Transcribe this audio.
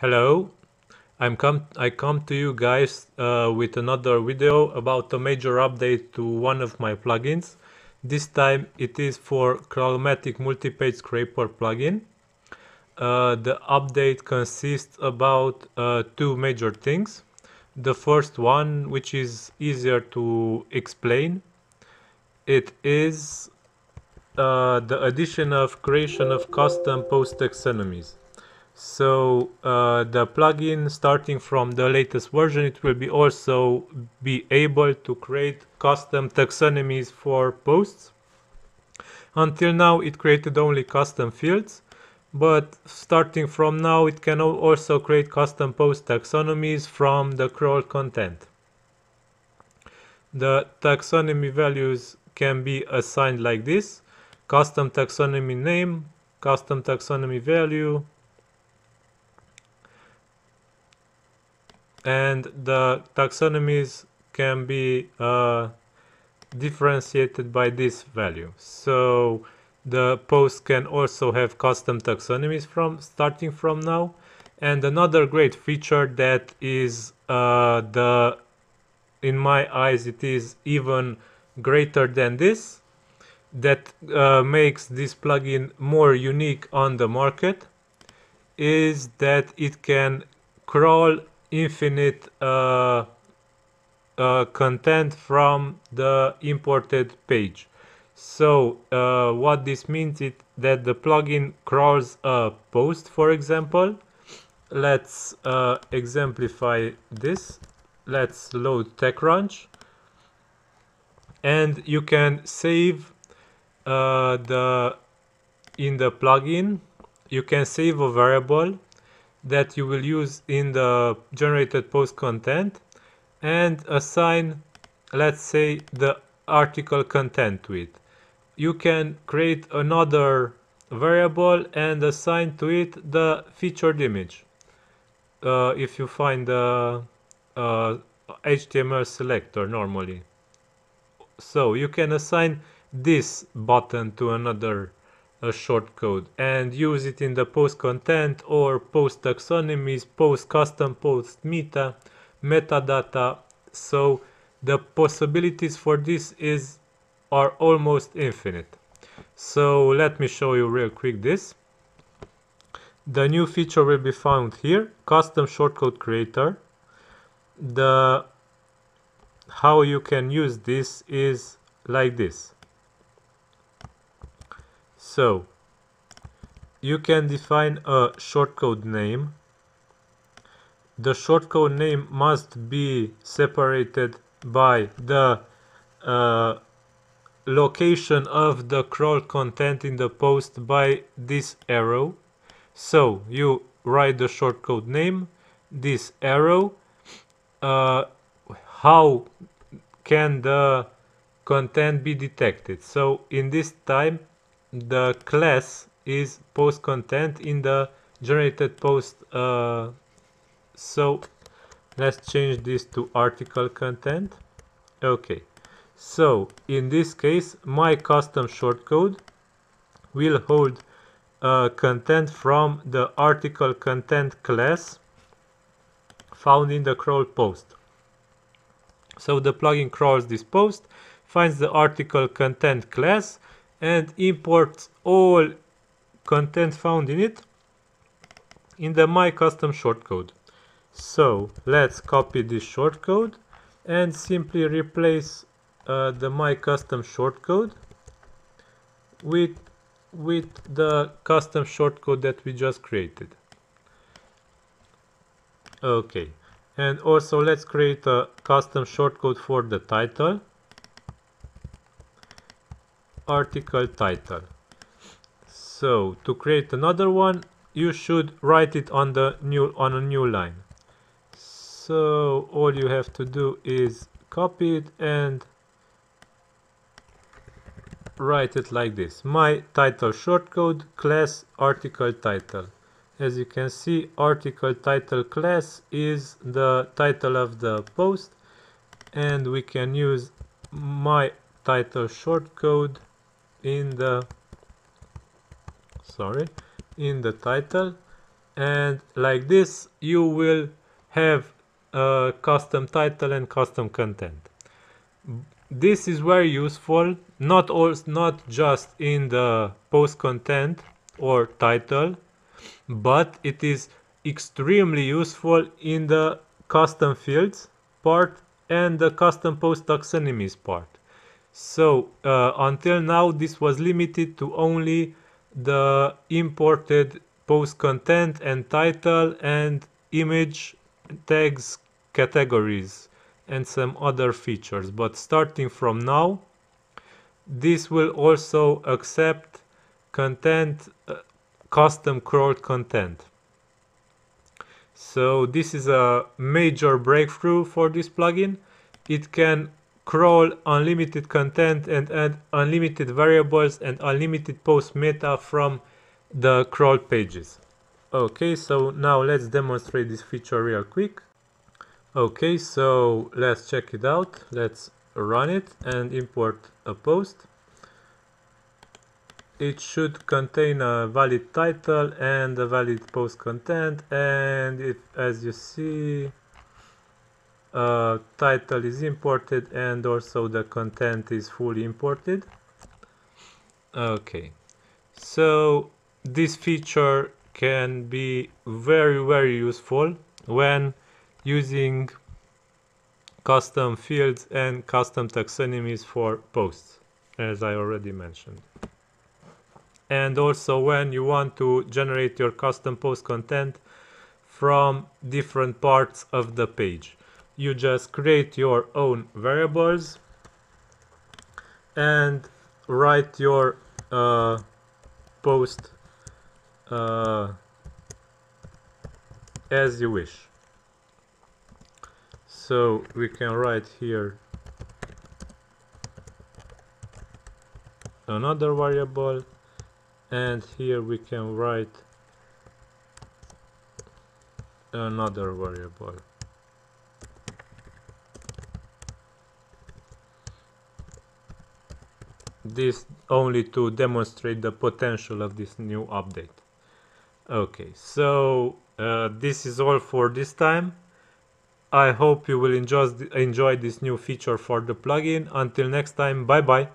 Hello, I come to you guys with another video about a major update to one of my plugins. This time it is for Crawlomatic Multi-Page Scraper plugin. The update consists about two major things. The first one, which is easier to explain, it is the addition of creation of custom post taxonomies. So the plugin, starting from the latest version, it will be also be able to create custom taxonomies for posts. Until now it created only custom fields, but starting from now it can also create custom post taxonomies from the crawl content. The taxonomy values can be assigned like this: custom taxonomy name, custom taxonomy value, and the taxonomies can be differentiated by this value. So the post can also have custom taxonomies starting from now. And another great feature that is in my eyes it is even greater than this, that makes this plugin more unique on the market, is that it can crawl infinite content from the imported page. So what this means is that the plugin crawls a post, for example. Let's exemplify this. Let's load TechCrunch, and you can save in the plugin you can save a variable that you will use in the generated post content and assign, let's say, the article content to it. You can create another variable and assign to it the featured image. If you find the HTML selector normally, so you can assign this button to another shortcode and use it in the post content or post taxonomies, post custom, post metadata. So the possibilities for this are almost infinite. So let me show you real quick this. The new feature will be found here, Custom Shortcode Creator. How you can use this is like this. So you can define a shortcode name. The shortcode name must be separated by the location of the crawl content in the post by this arrow. So you write the shortcode name, this arrow, how can the content be detected. So in this time the class is post content in the generated post. So let's change this to article content. Okay, so in this case my custom shortcode will hold content from the article content class found in the crawl post. So the plugin crawls this post, finds the article content class, and imports all content found in it in the my custom shortcode. So let's copy this shortcode and simply replace the my custom shortcode with the custom shortcode that we just created. Okay, and also let's create a custom shortcode for the title. Article title. So to create another one you should write it on a new line. So all you have to do is copy it and write it like this: my title shortcode class article title. As you can see, article title class is the title of the post, and we can use my title shortcode in the title, and like this you will have a custom title and custom content. This is very useful, not just in the post content or title, but it is extremely useful in the custom fields part and the custom post taxonomies part. So until now this was limited to only the imported post content and title and image tags, categories and some other features, but starting from now this will also accept content, custom crawled content. So this is a major breakthrough for this plugin. It can crawl unlimited content and add unlimited variables and unlimited post meta from the crawl pages. Okay, so now let's demonstrate this feature real quick. Okay, so let's check it out. Let's run it and import a post. It should contain a valid title and a valid post content, and it, as you see, title is imported and also the content is fully imported. Okay, so this feature can be very, very useful when using custom fields and custom taxonomies for posts, as I already mentioned. And also when you want to generate your custom post content from different parts of the page, you just create your own variables and write your post as you wish. So we can write here another variable, and here we can write another variable. This only to demonstrate the potential of this new update. Okay, so this is all for this time. I hope you will enjoy this new feature for the plugin. Until next time, bye bye.